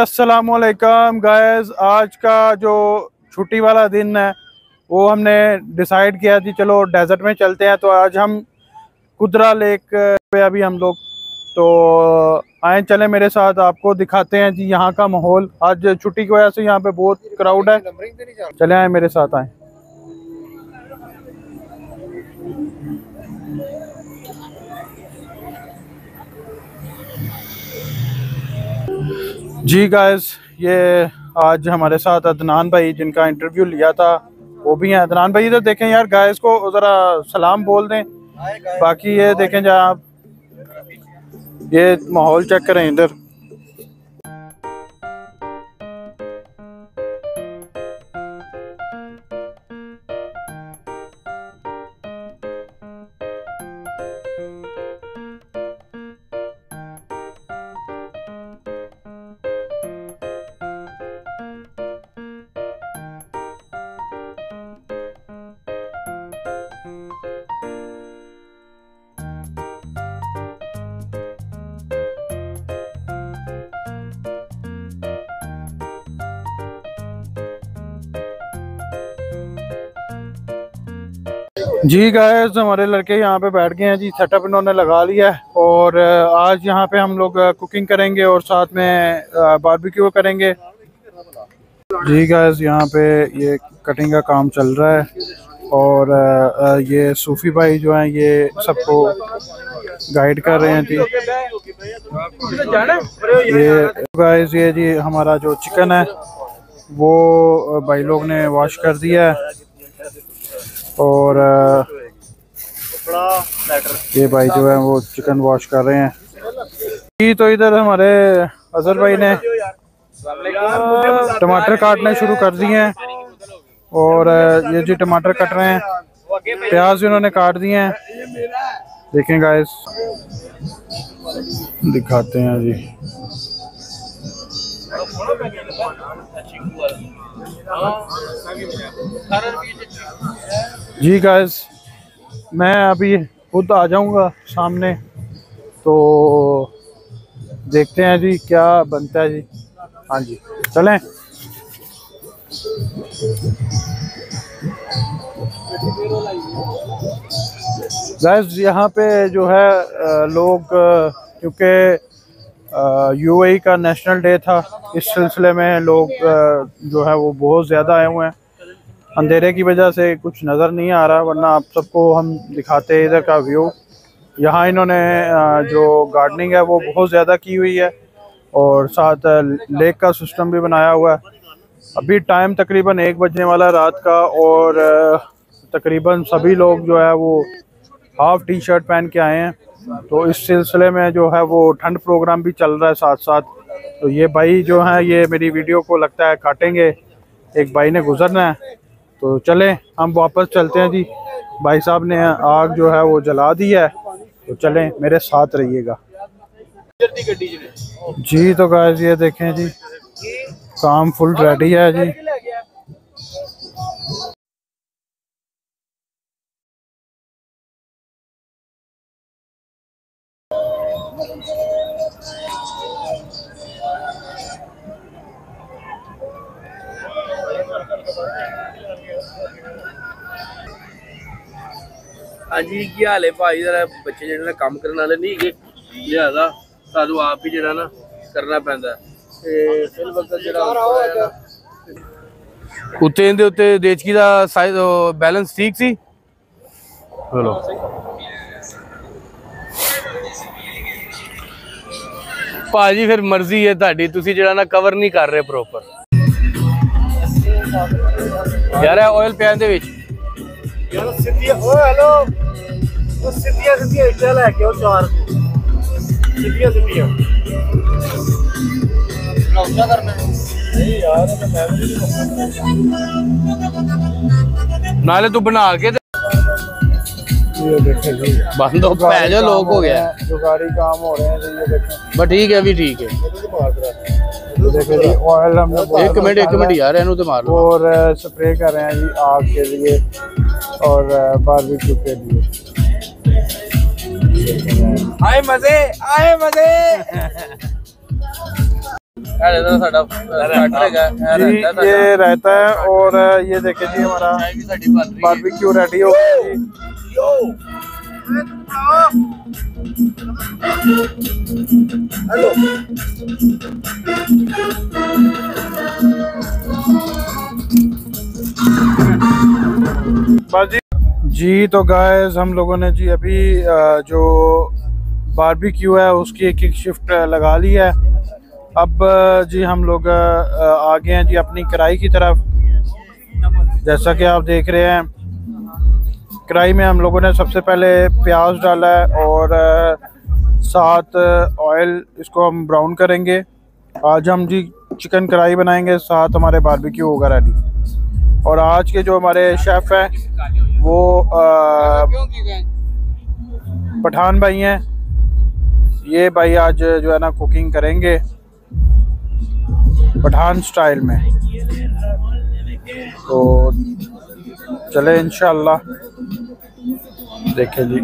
अस्सलामुअलैकुम गाइस, आज का जो छुट्टी वाला दिन है वो हमने डिसाइड किया कि चलो डेजर्ट में चलते हैं। तो आज हम कुद्रा लेक पे अभी हम लोग तो आए, चले मेरे साथ, आपको दिखाते हैं जी यहाँ का माहौल। आज छुट्टी की वजह से यहाँ पे बहुत क्राउड है, चले आए मेरे साथ आए। जी गाइस, ये आज हमारे साथ अदनान भाई जिनका इंटरव्यू लिया था वो भी हैं। अदनान भाई इधर देखें यार, गाइस को ज़रा सलाम बोल दें। बाकी ये देखें जरा आप, ये माहौल चेक करें इधर। जी गाइस, हमारे लड़के यहाँ पे बैठ गए हैं जी, सेटअप इन्होंने लगा लिया है और आज यहाँ पे हम लोग कुकिंग करेंगे और साथ में बारबेक्यू करेंगे। जी गाइस, यहाँ पे ये कटिंग का काम चल रहा है और ये सूफी भाई जो हैं ये सबको गाइड कर रहे हैं जी। ये गाइस, ये जी हमारा जो चिकन है वो भाई लोग ने वॉश कर दिया है और ये भाई जो है वो चिकन वॉश कर रहे हैं जी। तो इधर हमारे अजहर भाई ने टमाटर काटने शुरू कर दिए हैं और ये जी टमाटर कट रहे हैं, प्याज भी उन्होंने काट दिए हैं। देखें गाइस, दिखाते हैं जी। जी गाइस, मैं अभी खुद आ जाऊंगा सामने, तो देखते हैं जी क्या बनता है जी। हाँ जी, चलें। गाइस, यहाँ पे जो है लोग, क्योंकि यूएई का नेशनल डे था, इस सिलसिले में लोग जो है वो बहुत ज़्यादा आए हुए हैं। अंधेरे की वजह से कुछ नज़र नहीं आ रहा, वरना आप सबको हम दिखाते इधर का व्यू। यहाँ इन्होंने जो गार्डनिंग है वो बहुत ज़्यादा की हुई है और साथ लेक का सिस्टम भी बनाया हुआ है। अभी टाइम तकरीबन 1 बजने वाला रात का और तकरीबन सभी लोग जो है वो हाफ़ टी शर्ट पहन के आए हैं, तो इस सिलसिले में जो है वो ठंड प्रोग्राम भी चल रहा है साथ साथ। तो ये भाई जो है ये मेरी वीडियो को लगता है काटेंगे, एक भाई ने गुजरना है, तो चले हम वापस चलते हैं जी। भाई साहब ने आग जो है वो जला दी है, तो चलें मेरे साथ रहिएगा जी। तो गाइस, ये देखें जी काम फुल रेडी है जी। हाँ जी, क्या हाल है भाई? जरा बच्चे जिहड़े ने काम करने वाले नहीं है, लिहाजा सानू आप भी जिहड़ा ना करना पैंदा है। फिल वक्त जिहड़ा उत्ते उत्ते देचकी दा साइज बैलेंस ठीक सी। चलो भाजी, फिर मर्जी है तुहाडी, तुसीं जिहड़ा ना कवर नहीं कर रहे प्रॉपर। यार ऑयल पैन दे विच यार सिद्धिया, ओ हेलो, वो सिद्धिया सिद्धिया इधर लेके आओ, चार सिद्धिया सिद्धिया लौटा कर। मैं नहीं यार, मैं फैमिली को पसंद नाले तू बना के ये देखे जी, बंद हो गया जो लोग हो गया, जुगाड़ी काम हो रहे हैं जी। ये देखें बट ठीक है, अभी ठीक है। ये देखे जी ऑयल हमने, एक मिनट यार, एनू तो मार लो और स्प्रे कर रहे हैं जी आग के लिए और बारबेक्यू के लिए। आए मजे, आए मजे। ये रहता है। और ये देखे जी हमारा बारबेक्यू रेडी हो बाजी जी। तो गाइस हम लोगों ने जी अभी जो बारबेक्यू है उसकी एक एक शिफ्ट लगा ली है। अब जी हम लोग आ गए हैं जी अपनी कराई की तरफ। जैसा कि आप देख रहे हैं कराई में हम लोगों ने सबसे पहले प्याज डाला है और साथ ऑयल, इसको हम ब्राउन करेंगे। आज हम जी चिकन कराई बनाएंगे, साथ हमारे बारबेक्यू होगा रेडी। और आज के जो हमारे शेफ़ हैं वो पठान भाई हैं। ये भाई आज जो है ना कुकिंग करेंगे पठान स्टाइल में। तो चले इंशाल्लाह देखें जी।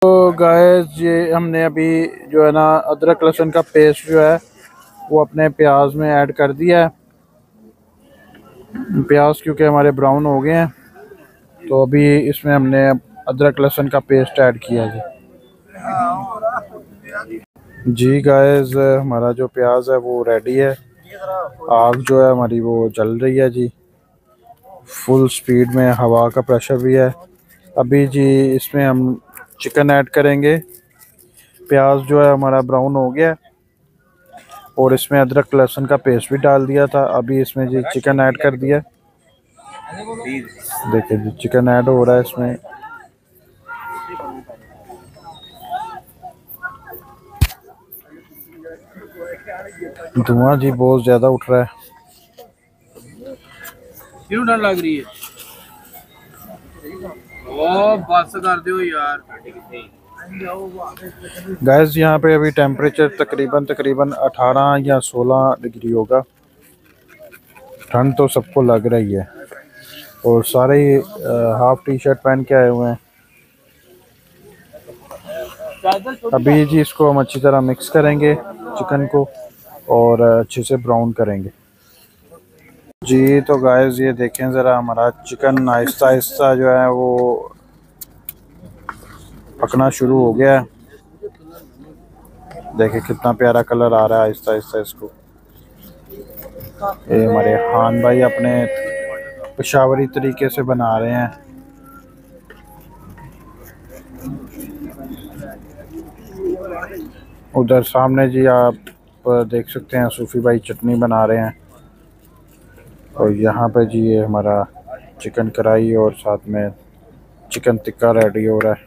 तो गाइस ये हमने अभी जो है ना अदरक लहसुन का पेस्ट जो है वो अपने प्याज में ऐड कर दिया है। प्याज क्योंकि हमारे ब्राउन हो गए हैं तो अभी इसमें हमने अदरक लहसुन का पेस्ट ऐड किया है। जी गाइस हमारा जो प्याज है वो रेडी है। आग जो है हमारी वो जल रही है जी फुल स्पीड में। हवा का प्रेशर भी है। अभी जी इसमें हम चिकन ऐड करेंगे। प्याज जो है हमारा ब्राउन हो गया और इसमें अदरक लहसुन का पेस्ट भी डाल दिया था। अभी इसमें जी चिकन ऐड कर दिया। देखिए जी चिकन ऐड हो रहा है इसमें। धुआं जी बहुत ज़्यादा उठ रहा है। क्यों डर लग रही है? गैस यहाँ पे अभी टेम्परेचर तकरीबन 18 या 16 डिग्री होगा। ठंड तो सबको लग रही है और सारे हाफ टी शर्ट पहन के आए हुए हैं। अभी जी इसको हम अच्छी तरह मिक्स करेंगे चिकन को और अच्छे से ब्राउन करेंगे जी। तो गाइस ये देखें ज़रा हमारा चिकन आहिस्ता आहिस्ता जो है वो पकना शुरू हो गया है। देखें कितना प्यारा कलर आ रहा है आहिस्ता आहिस्ता इसको। ये हमारे खान भाई अपने पेशावरी तरीके से बना रहे हैं। उधर सामने जी आप देख सकते हैं सूफी भाई चटनी बना रहे हैं। और यहाँ पे जी ये हमारा चिकन कढ़ाई और साथ में चिकन टिक्का रेडी हो रहा है।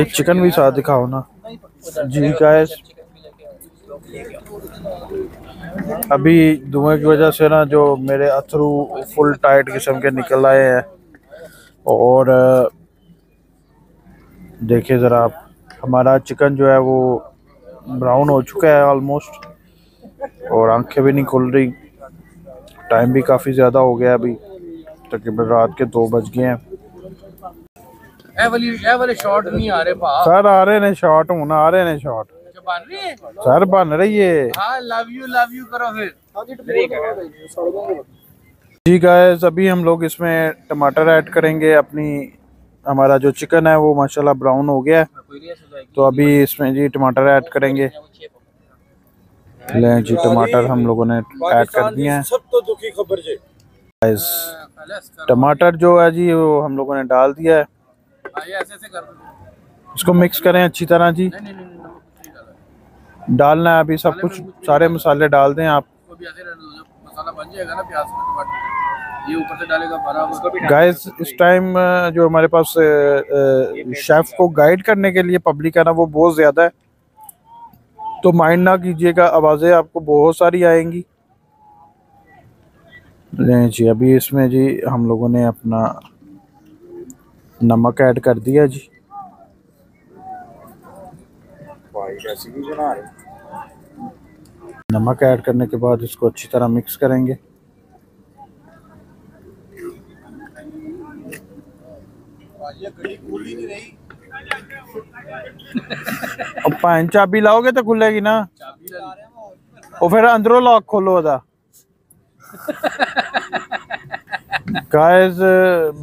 एक चिकन भी साथ दिखाओ ना जी। गाइस अभी धुएं की वजह से ना जो मेरे अथरू फुल टाइट किस्म के निकल आए हैं। और देखिए ज़रा आप हमारा चिकन जो है वो ब्राउन हो चुका है ऑलमोस्ट। और आंखें भी नहीं खुल रही। टाइम भी काफ़ी ज़्यादा हो गया, अभी तकरीबन रात के 2 बज गए हैं। ए वाले शॉट नहीं आ रहे सर। आ रहे ने शॉट, होना आ रहे ने शॉट सर बन रही है। हाँ, लव यू करो फिर जी। गाइस अभी हम लोग इसमें टमाटर ऐड करेंगे। अपनी हमारा जो चिकन है वो माशाल्लाह ब्राउन हो गया है तो अभी इसमें जी टमाटर ऐड करेंगे। ले जी टमाटर हम लोगों ने ऐड कर दिए हैं। सब तो दुखी खबर जी। टमाटर जो है जी वो हम लोगों ने डाल दिया है। इसको मिक्स करें अच्छी तरह जी। डालना है अभी सब कुछ, सारे मसाले डाल दें आप। ये ऊपर से डालेगा बराबर। गाइस इस टाइम जो हमारे पास शेफ को गाइड करने के लिए पब्लिक है ना, वो बहुत ज़्यादा है, तो माइंड ना कीजिएगा, आवाज़ें आपको बहुत सारी आएंगी। जी अभी इसमें जी हम लोगों ने अपना नमक ऐड कर दिया जी। नमक ऐड करने के बाद इसको अच्छी तरह मिक्स करेंगे। पान चाबी लाओगे तो खुलेगी ना, और फिर अंदरों लॉक खोलो अदा। गाइस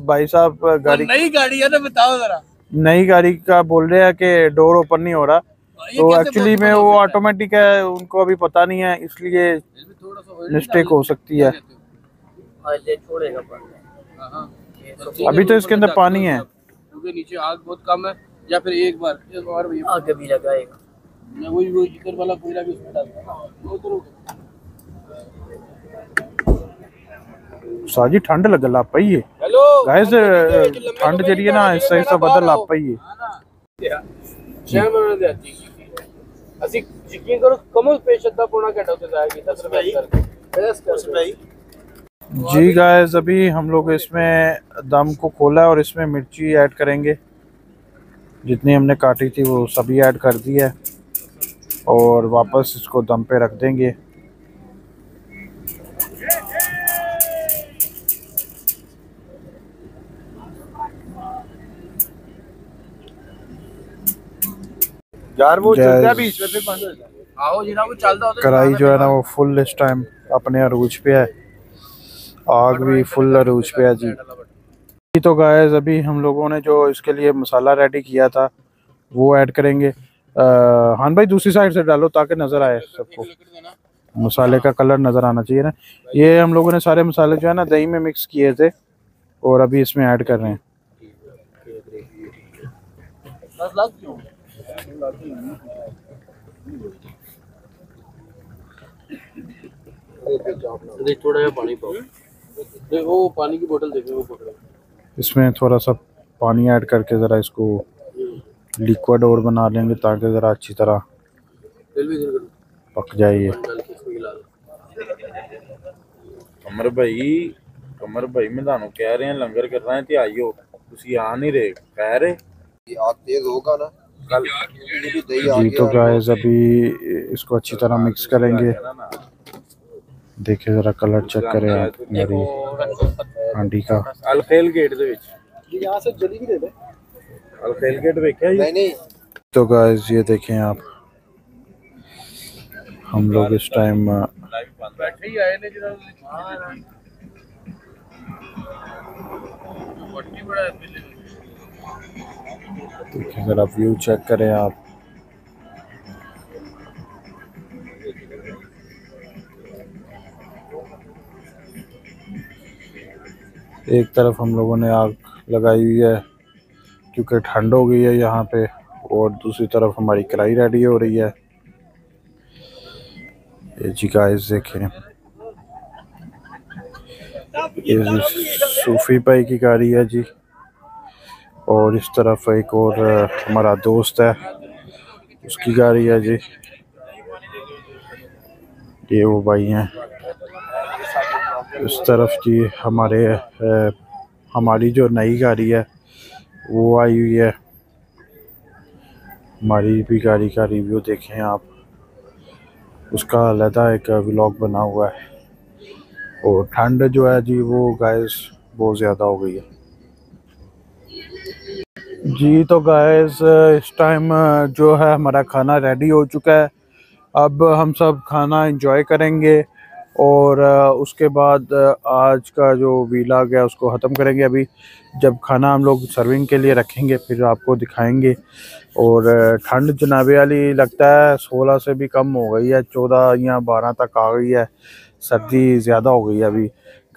भाई साहब गाड़ी नई गाड़ी है ना, बताओ जरा। नई गाड़ी का बोल रहे हैं कि डोर ओपन नहीं हो रहा, तो एक्चुअली में वो ऑटोमेटिक है, उनको अभी पता नहीं है, इसलिए मिस्टेक हो सकती है। अभी तो इसके अंदर पानी है, क्योंकि नीचे आग बहुत कम है, या फिर एक बार और आग भी लगाएगा। मैं वही वो जिक्र वाला कोयला भी इसमें डालूंगा। साजी ठंड लग ला पाई है गाइस, ठंड जरिए ना ऐसा ऐसा बदल ला पाई है। जी गाइस अभी हम लोग इसमें दम को खोला और इसमें मिर्ची ऐड करेंगे, जितनी हमने काटी थी वो सभी ऐड कर दी है, और वापस इसको दम पे रख देंगे। यार वो चलता बीच में बंद हो जाता। आओ जनाब वो चलता होता है। कढ़ाई जो है ना वो फुल इस टाइम अपने अरूज पे है, आग भी फुल अरूज पे है जी। तो गाइस अभी हम लोगों ने जो इसके लिए मसाला रेडी किया था वो ऐड करेंगे। हान भाई दूसरी साइड से डालो ताकि नज़र आए सबको, मसाले का कलर नज़र आना चाहिए ना। ये हम लोगों ने सारे मसाले जो है ना दही में मिक्स किए थे, और अभी इसमें ऐड कर रहे हैं। थोड़ा पानी वो पानी की बोतल देखो, इसमें थोड़ा सा पानी ऐड करके ज़रा इसको लिक्विड और बना लेंगे, ताकि ज़रा अच्छी तरह पक जाए। कमर भाई मैं थानू कह रहे हैं लंगर कर रहे हैं ते आइयो, तुसी आ नहीं रहे, कह रहे आग तेज होगा ना। जी तो गाइस अभी इसको अच्छी तरह मिक्स करेंगे। देखिए जरा कलर चेक करें आप मेरी हांडी का। अलखेल गेट दे विच यहां से जली भी दे दे, अलखेल गेट देखा है नहीं। तो गाइस ये देखें आप, हम लोग इस टाइम बैठे ही आए ने जरा। अगर आप व्यू चेक करें आप, एक तरफ हम लोगों ने आग लगाई हुई है क्योंकि ठंड हो गई है यहाँ पे, और दूसरी तरफ हमारी कढ़ाई रेडी हो रही है। ये जी गाइस देखें, ये सूफी पाई की कढ़ाई है जी, और इस तरफ एक और हमारा दोस्त है उसकी गाड़ी है जी। ये वो भाई हैं, इस तरफ जी हमारी जो नई गाड़ी है वो आई हुई है। हमारी भी गाड़ी का रिव्यू देखें आप, उसका अलहदा एक व्लॉग बना हुआ है। और ठंड जो है जी वो गाइस बहुत ज़्यादा हो गई है जी। तो गाइस इस टाइम जो है हमारा खाना रेडी हो चुका है, अब हम सब खाना एंजॉय करेंगे, और उसके बाद आज का जो व्लॉग है उसको ख़त्म करेंगे। अभी जब खाना हम लोग सर्विंग के लिए रखेंगे फिर आपको दिखाएंगे। और ठंड जनाबे वाली लगता है 16 से भी कम हो गई है, 14 या 12 तक आ गई है, सर्दी ज़्यादा हो गई है। अभी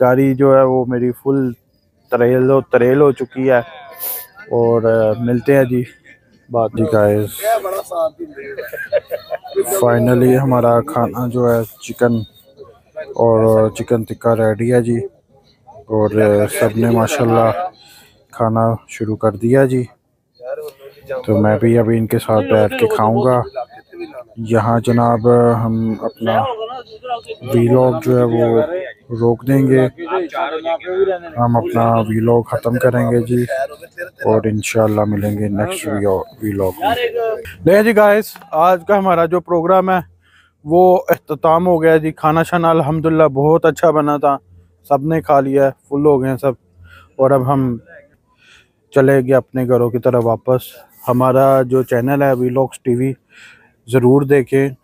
गाड़ी जो है वो मेरी फुल तरेल हो चुकी है, और मिलते हैं जी बात। जी गाइस फाइनली हमारा खाना जो है चिकन और चिकन टिक्का रेडी है जी, और सबने माशाल्लाह खाना शुरू कर दिया जी। तो मैं भी अभी इनके साथ बैठ के खाऊंगा। यहाँ जनाब हम अपना व्लॉग जो है वो रोक देंगे, हम अपना व्लॉग ख़त्म करेंगे जी और इंशाल्लाह मिलेंगे नेक्स्ट व्लॉग में। देखिए जी गाइस, आज का हमारा जो प्रोग्राम है वो इख्तिताम हो गया जी। खाना शाना अल्हम्दुलिल्लाह बहुत अच्छा बना था, सब ने खा लिया है, फुल हो गए हैं सब। और अब हम चले गए अपने घरों की तरफ वापस। हमारा जो चैनल है व्लॉग्स टीवी ज़रूर देखें।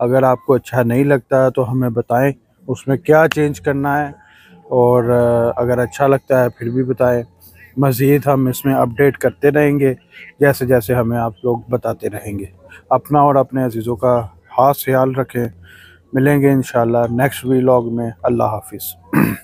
अगर आपको अच्छा नहीं लगता तो हमें बताएं उसमें क्या चेंज करना है, और अगर अच्छा लगता है फिर भी बताएं। मज़ीद हम इसमें अपडेट करते रहेंगे जैसे जैसे हमें आप लोग बताते रहेंगे। अपना और अपने अजीज़ों का खास ख्याल रखें। मिलेंगे इंशाल्लाह नेक्स्ट व्लॉग में। अल्लाह हाफिज़।